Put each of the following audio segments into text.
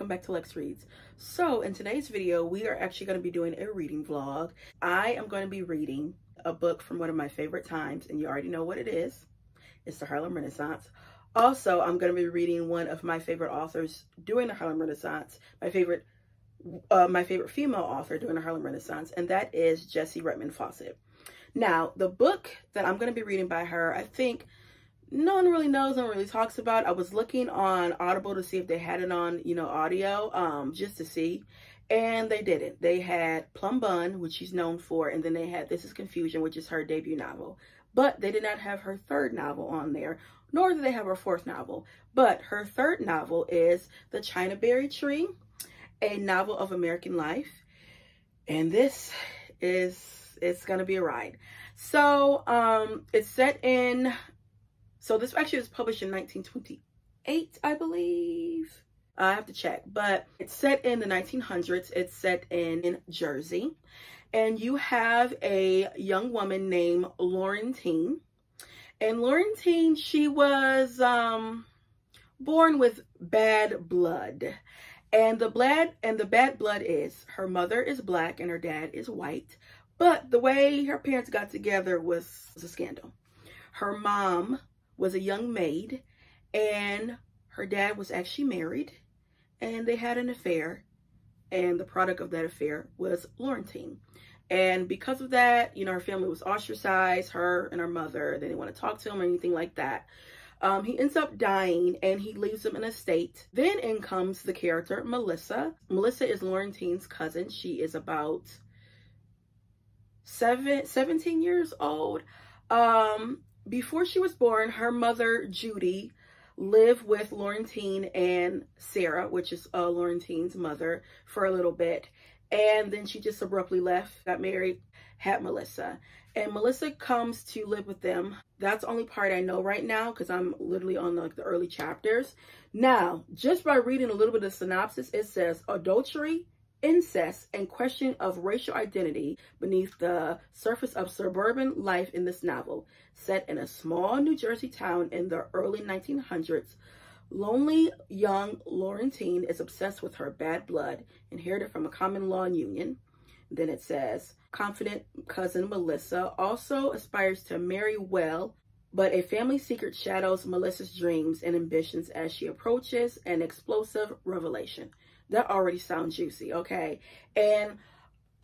welcome back to Lex Reads. So in today's video, we are actually going to be doing a reading vlog. I am going to be reading a book from one of my favorite times, and you already know what it is. It's the Harlem Renaissance. Also, I'm going to be reading one of my favorite authors during the Harlem Renaissance, my favorite female author during the Harlem Renaissance, and that is Jessie Redmon Fauset. Now, the book that I'm going to be reading by her, I think no one really knows, no one really talks about. I was looking on Audible to see if they had it on, you know, audio, just to see, and they didn't. They had Plum Bun, which she's known for, and then they had This Is Confusion, which is her debut novel. But they did not have her third novel on there, nor did they have her fourth novel. But her third novel is The China Berry Tree, a novel of American life. And this is, it's going to be a ride. So it's set in, so this actually was published in 1928, I believe. I have to check, but it's set in the 1900s. It's set in Jersey. And you have a young woman named Laurentine. And Laurentine, she was born with bad blood. And the bad blood is her mother is black and her dad is white. But the way her parents got together was a scandal. Her mom was a young maid and her dad was actually married and they had an affair. And the product of that affair was Laurentine. And because of that, you know, her family was ostracized, her and her mother. They didn't want to talk to him or anything like that. He ends up dying and he leaves them an estate. Then in comes the character, Melissa. Melissa is Laurentine's cousin. She is about 17 years old. Before she was born, her mother, Judy, lived with Laurentine and Sarah, which is Laurentine's mother, for a little bit. And then she just abruptly left, got married, had Melissa. And Melissa comes to live with them. That's the only part I know right now because I'm literally on like the early chapters. Now, just by reading a little bit of synopsis, it says adultery, incest, and question of racial identity beneath the surface of suburban life in this novel. Set in a small New Jersey town in the early 1900s, lonely young Laurentine is obsessed with her bad blood, inherited from a common law union. Then it says, confident cousin Melissa also aspires to marry well, but a family secret shadows Melissa's dreams and ambitions as she approaches an explosive revelation. That already sounds juicy, okay? And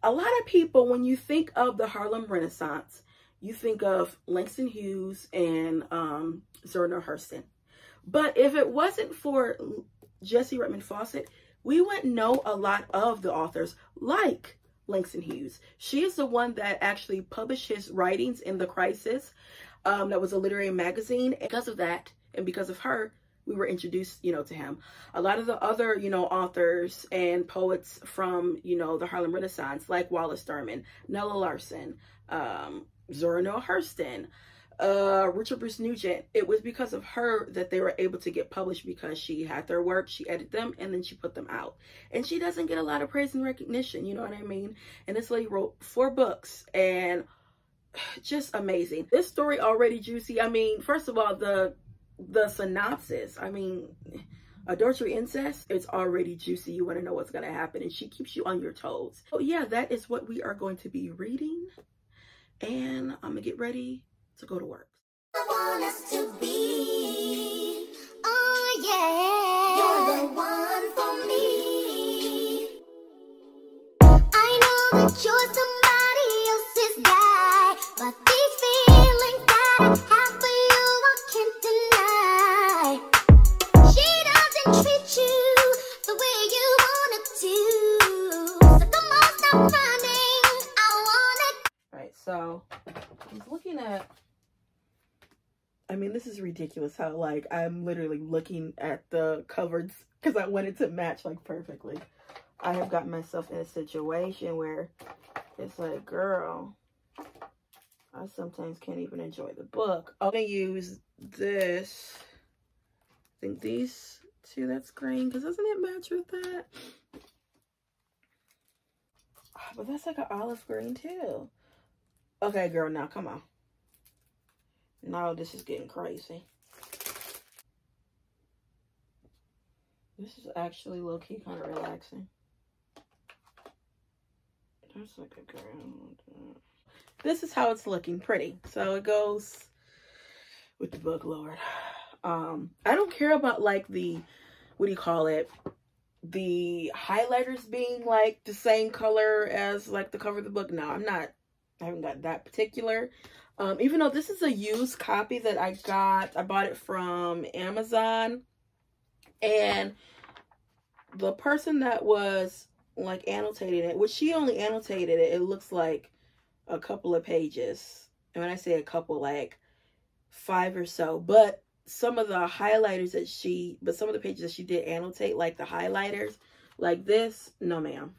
a lot of people, when you think of the Harlem Renaissance, you think of Langston Hughes and Zora Neale Hurston. But if it wasn't for Jessie Redmon Fauset, we wouldn't know a lot of the authors like Langston Hughes. She is the one that actually published his writings in The Crisis. That was a literary magazine. And because of that, and because of her, we were introduced, you know, to him. A lot of the other, you know, authors and poets from, you know, the Harlem Renaissance, like Wallace Thurman, Nella Larsen, Zora Neale Hurston, Richard Bruce Nugent, it was because of her that they were able to get published because she had their work, she edited them, and then she put them out. And she doesn't get a lot of praise and recognition, you know what I mean? And this lady wrote 4 books, and just amazing. This story already juicy. I mean, first of all, the synopsis, I mean, adultery, incest, it's already juicy. You want to know what's going to happen, and she keeps you on your toes. So yeah, that is what we are going to be reading, and I'm gonna get ready to go to work. I want us to be, oh yeah, you're the one for me. I know that you're somebody else's guy, but these feelings that I have for you, I can't deny. She doesn't treat you the way you want it to, so come on, stop running, I want it. Alright, so I was looking at, I mean, this is ridiculous how, like, I'm literally looking at the covers because I wanted to match, like, perfectly. I have gotten myself in a situation where it's like, girl, I sometimes can't even enjoy the book. I'm going to use this. I think these two, that's green, because doesn't it match with that? Oh, but that's like an olive green, too. Okay, girl, now, come on. No, this is getting crazy. This is actually low-key kind of relaxing. That's like a ground. This is how it's looking, pretty. So it goes with the book, Lord. I don't care about like the, what do you call it? The highlighters being like the same color as like the cover of the book. No, I'm not, I haven't got that particular. Even though this is a used copy that I got, I bought it from Amazon, and the person that was like annotating it, which she only annotated it, it looks like a couple of pages. And when I say a couple, like five or so, but some of the highlighters that she, but some of the pages that she did annotate, like the highlighters, like this, no ma'am.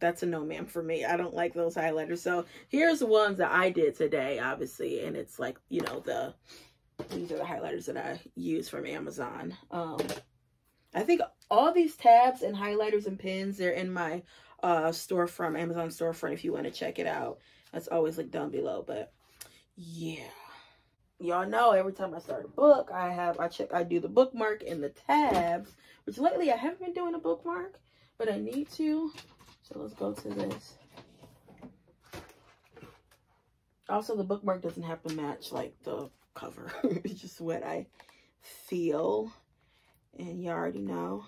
That's a no ma'am for me. I don't like those highlighters. So here's the ones that I did today, obviously. And it's like, you know, the, these are the highlighters that I use from Amazon. I think all these tabs and highlighters and pens, they're in my storefront, Amazon storefront, if you want to check it out. That's always like down below, but yeah. Y'all know every time I start a book, I do the bookmark and the tabs, which lately I haven't been doing a bookmark, but I need to. So let's go to this. Also, the bookmark doesn't have to match like the cover. It's just what I feel. And you already know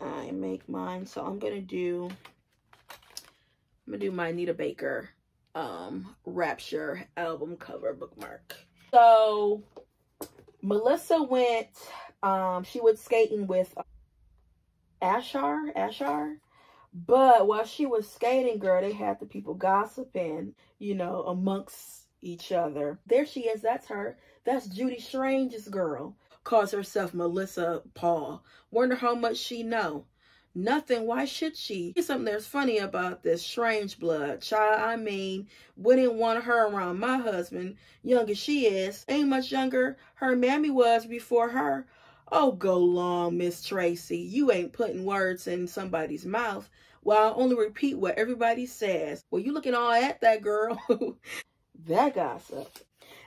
I make mine. So I'm gonna do my Anita Baker Rapture album cover bookmark. So Melissa went, she went skating with Ashar, but while she was skating, girl, they had the people gossiping, you know, amongst each other. There she is, that's her. That's Judy Strange's girl. Calls herself Melissa Paul. Wonder how much she know. Nothing. Why should she? Here's something that's funny about this Strange blood. Child, I mean, wouldn't want her around my husband, young as she is. Ain't much younger. Her mammy was before her. Oh, go long, Miss Tracy. You ain't putting words in somebody's mouth. Well, I'll only repeat what everybody says. Well, you looking all at that girl. That gossip.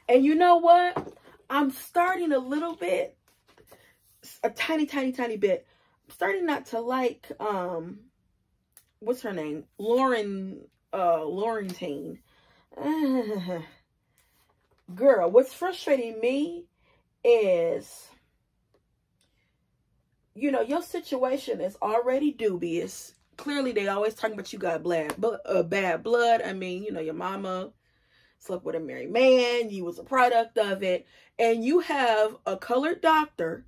And you know what? I'm starting a little bit, a tiny, tiny, tiny bit. I'm starting not to like, what's her name? Laurentine. Girl, what's frustrating me is, you know, your situation is already dubious. Clearly, they always talking about you got bad blood. I mean, you know, your mama slept with a married man, you was a product of it, and you have a colored doctor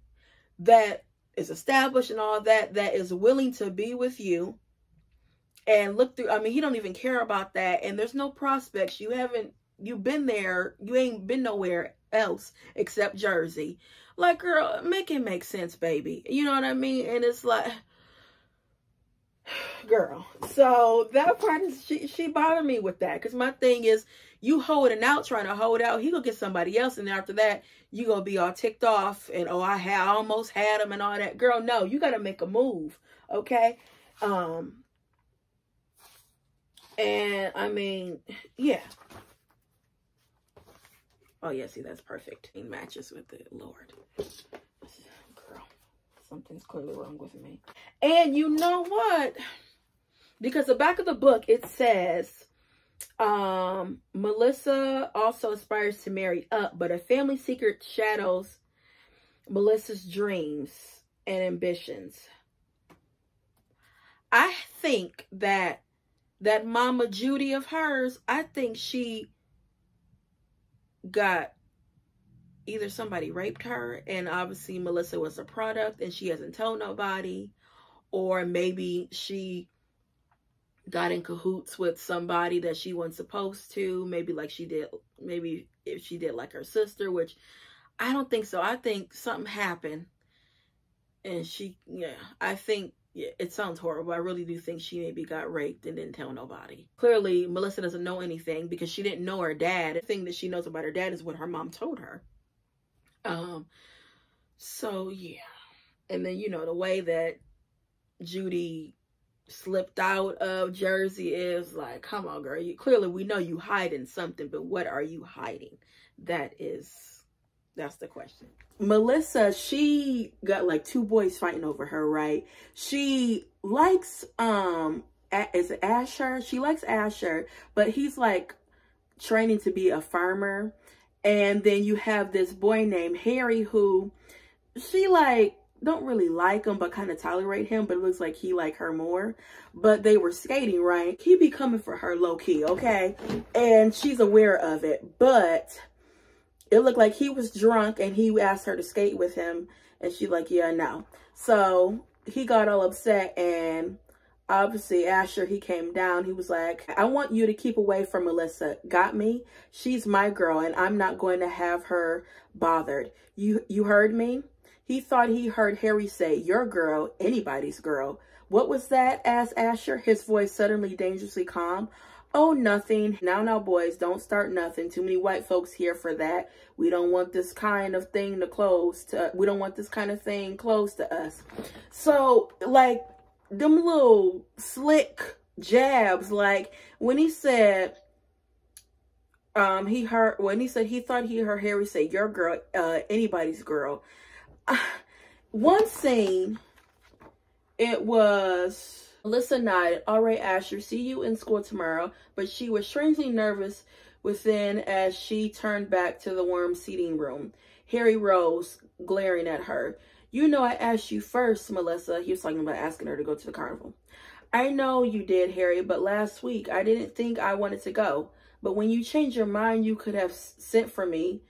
that is established and all that, that is willing to be with you and look through. I mean, he don't even care about that, and there's no prospects. You've been there, you ain't been nowhere else except Jersey. Like, girl, make it make sense, baby. You know what I mean? And it's like, girl, so that part is, she bothered me with that, because my thing is, you holding out, trying to hold out, he gonna get somebody else, and after that you gonna be all ticked off and, oh, I almost had him and all that. Girl, no, you gotta make a move, okay? And I mean, yeah. Oh yeah, see, that's perfect. It matches with the Lord. Girl, something's clearly wrong with me. And you know what? Because the back of the book, it says, Melissa also aspires to marry up, but a family secret shadows Melissa's dreams and ambitions. I think that Mama Judy of hers, I think she got, either somebody raped her and obviously Melissa was a product and she hasn't told nobody, or maybe she got in cahoots with somebody that she wasn't supposed to, maybe like she did, maybe if she did like her sister, which I don't think so. I think something happened and she, yeah, I think, yeah, it sounds horrible. I really do think she maybe got raped and didn't tell nobody. Clearly, Melissa doesn't know anything because she didn't know her dad. The thing that she knows about her dad is what her mom told her. So yeah. And then, you know, the way that Judy slipped out of Jersey is like, come on, girl. You, clearly, we know you hiding something, but what are you hiding? That is That's the question. Melissa, she got like two boys fighting over her, right? She likes, is it Asher? She likes Asher, but he's like training to be a farmer. And then you have this boy named Harry who she like, don't really like him, but kind of tolerate him, but it looks like he like her more. But they were skating, right? He be coming for her low key, okay? And she's aware of it, but it looked like he was drunk and he asked her to skate with him. And she like, yeah, no. So he got all upset, and obviously Asher, he came down. He was like, I want you to keep away from Melissa. Got me? She's my girl and I'm not going to have her bothered. You heard me? He thought he heard Harry say, your girl, anybody's girl. What was that? Asked Asher, his voice suddenly dangerously calm. Oh, nothing. Now, boys, don't start nothing. Too many white folks here for that. We don't want this kind of thing we don't want this kind of thing close to us. So, like, them little slick jabs, like, when he said, he thought he heard Harry say, your girl, anybody's girl. One scene, it was Melissa nodded. All right, Asher, see you in school tomorrow. But she was strangely nervous within as she turned back to the warm seating room. Harry rose, glaring at her. You know I asked you first, Melissa. He was talking about asking her to go to the carnival. I know you did, Harry, but last week I didn't think I wanted to go. But when you changed your mind, you could have sent for me.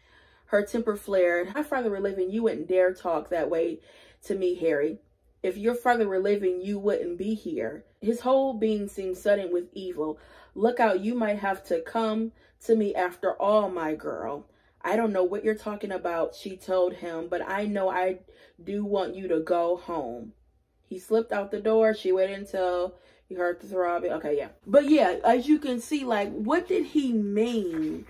Her temper flared. My father were living, you wouldn't dare talk that way to me, Harry. If your father were living, you wouldn't be here. His whole being seemed sudden with evil. Look out, you might have to come to me after all, my girl. I don't know what you're talking about, she told him, but I know I do want you to go home. He slipped out the door. She waited until he heard the throbbing. Okay, yeah. But yeah, as you can see, like, what did he mean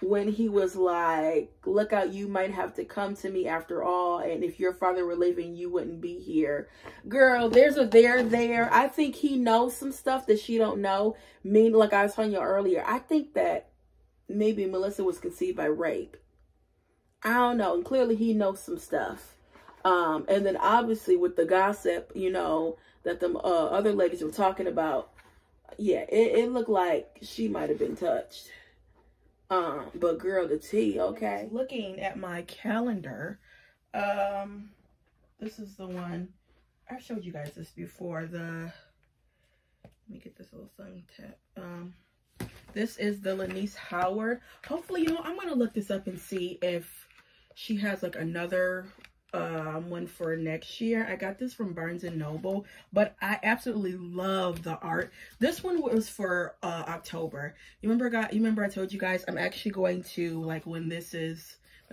when he was like, look out, you might have to come to me after all, and if your father were living, you wouldn't be here. Girl, there's a there. I think he knows some stuff that she don't know. Mean, like I was telling you earlier, I think that maybe Melissa was conceived by rape. I don't know, and clearly he knows some stuff. And then obviously with the gossip, you know, that the other ladies were talking about, yeah, it looked like she might have been touched. But girl, the tea, okay. Looking at my calendar, this is the one I showed you guys this before. Let me get this little thing tap. This is the Lenice Howard. Hopefully, you know, I'm gonna look this up and see if she has like another one for next year. I got this from Barnes and Noble, but I absolutely love the art. This one was for October. You remember I told you guys I'm actually going to, like, when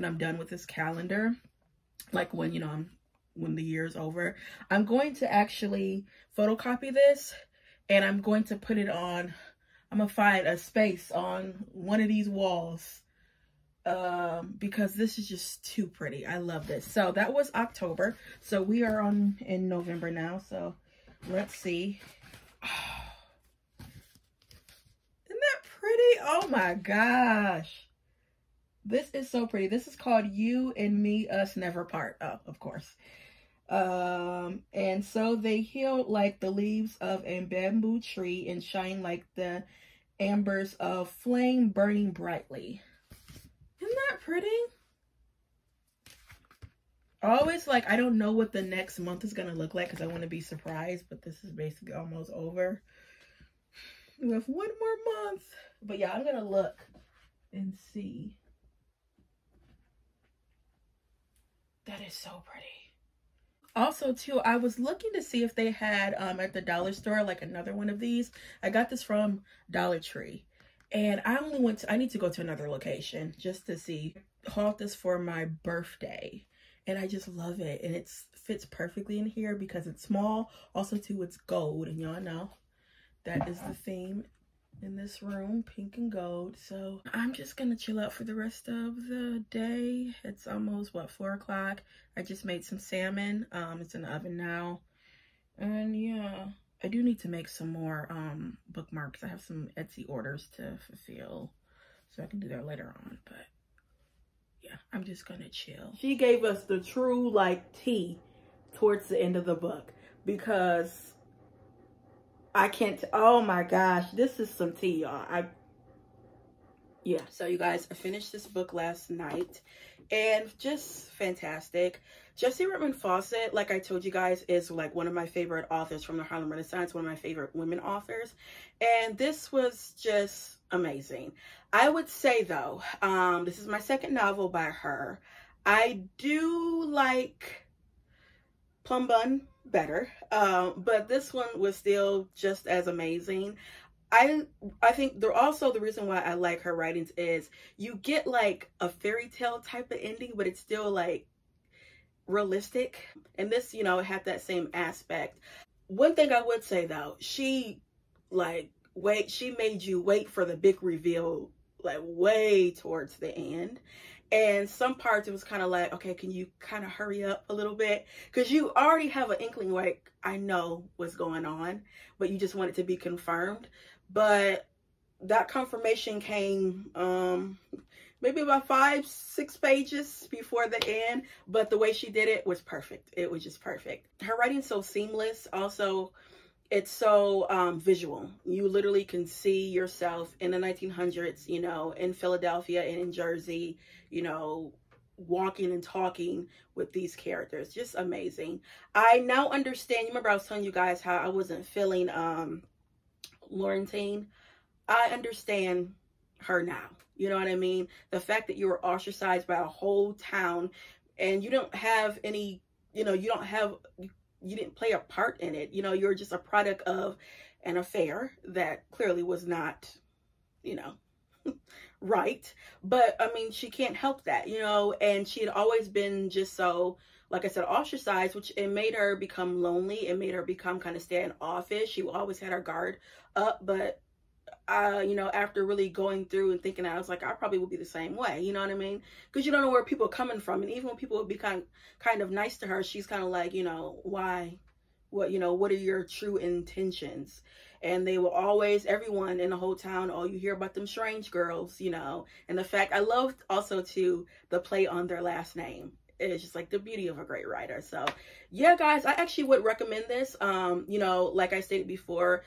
I'm done with this calendar, like when, you know, when the year's over, I'm going to actually photocopy this and I'm going to put it on. I'm gonna find a space on one of these walls, because this is just too pretty. I love this. So that was October. So we are in November now. So let's see. Oh, isn't that pretty? Oh my gosh. This is so pretty. This is called You and Me, Us Never Part. Oh, of course. And so they healed like the leaves of a bamboo tree and shine like the embers of flame burning brightly. Isn't that pretty? Always, like, I don't know what the next month is going to look like because I want to be surprised, but this is basically almost over. We have one more month. But yeah, I'm going to look and see. That is so pretty. Also, too, I was looking to see if they had at the dollar store, like, another one of these. I got this from Dollar Tree. And I need to go to another location just to see. Hauled this for my birthday. And I just love it. And it fits perfectly in here because it's small. Also, too, it's gold. And y'all know that is the theme in this room, pink and gold. So I'm just going to chill out for the rest of the day. It's almost, what, 4 o'clock? I just made some salmon. It's in the oven now. And yeah. I do need to make some more bookmarks. I have some Etsy orders to fulfill, so I can do that later on. But yeah, I'm just gonna chill. She gave us the true like tea towards the end of the book, because I can't, oh my gosh, this is some tea, y'all. Yeah. So you guys, I finished this book last night and just fantastic. Jessie Redmon Fauset, like I told you guys, is like one of my favorite authors from the Harlem Renaissance, one of my favorite women authors. And this was just amazing. I would say though, this is my second novel by her. I do like Plum Bun better, but this one was still just as amazing. I think they're also, the reason why I like her writings is you get like a fairy tale type of ending, but it's still like realistic. And this, you know, had that same aspect. One thing I would say though, she made you wait for the big reveal, like way towards the end. And some parts it was kind of like, okay, can you kind of hurry up a little bit? Because you already have an inkling, like, I know what's going on, but you just want it to be confirmed. But that confirmation came maybe about 5-6 pages before the end. But the way she did it was perfect. It was just perfect. Her writing's so seamless. Also, it's so visual. You literally can see yourself in the 1900s, you know, in Philadelphia and in Jersey, you know, walking and talking with these characters. Just amazing. I now understand, you remember I was telling you guys how I wasn't feeling Laurentine. I understand her now. You know what I mean? The fact that you were ostracized by a whole town and you don't have any, you know, you didn't play a part in it. You know, you're just a product of an affair that clearly was not, you know, right. But I mean, she can't help that, you know, and she had always been just so, like I said, ostracized, which it made her become lonely. It made her become kind of standoffish. She always had her guard up, but you know, after really going through and thinking, I was like, I probably would be the same way. You know what I mean? Because you don't know where people are coming from. And even when people would be kind of nice to her, she's kind of like, you know, why? What, you know, what are your true intentions? And they will always, everyone in the whole town, oh, you hear about them strange girls, you know. And the fact, I loved also, too, the play on their last name. It's just like the beauty of a great writer. So, yeah, guys, I actually would recommend this. You know, like I stated before,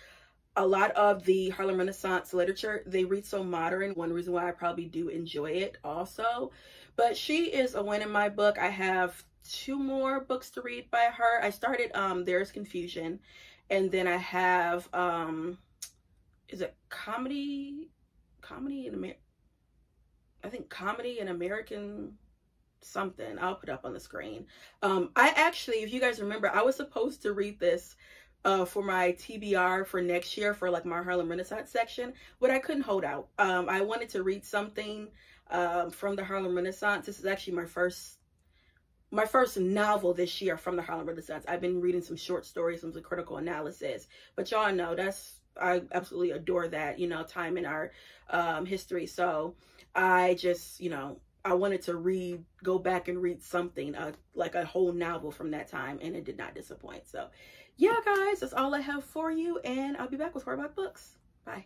a lot of the Harlem Renaissance literature, they read so modern. One reason why I probably do enjoy it also. But she is a win in my book. I have 2 more books to read by her. I started There Is Confusion. And then I have, is it Comedy in American something. I'll put up on the screen. I actually, if you guys remember, I was supposed to read this for my TBR for next year, for like my Harlem Renaissance section, but I couldn't hold out. I wanted to read something from the Harlem Renaissance. This is actually my first novel this year from the Harlem Renaissance. I've been reading some short stories, some critical analysis, but y'all know that's, I absolutely adore that, you know, time in our history. So I just, you know, I wanted to go back and read something, like a whole novel from that time, and it did not disappoint. So yeah, guys, that's all I have for you, and I'll be back with more about books. Bye.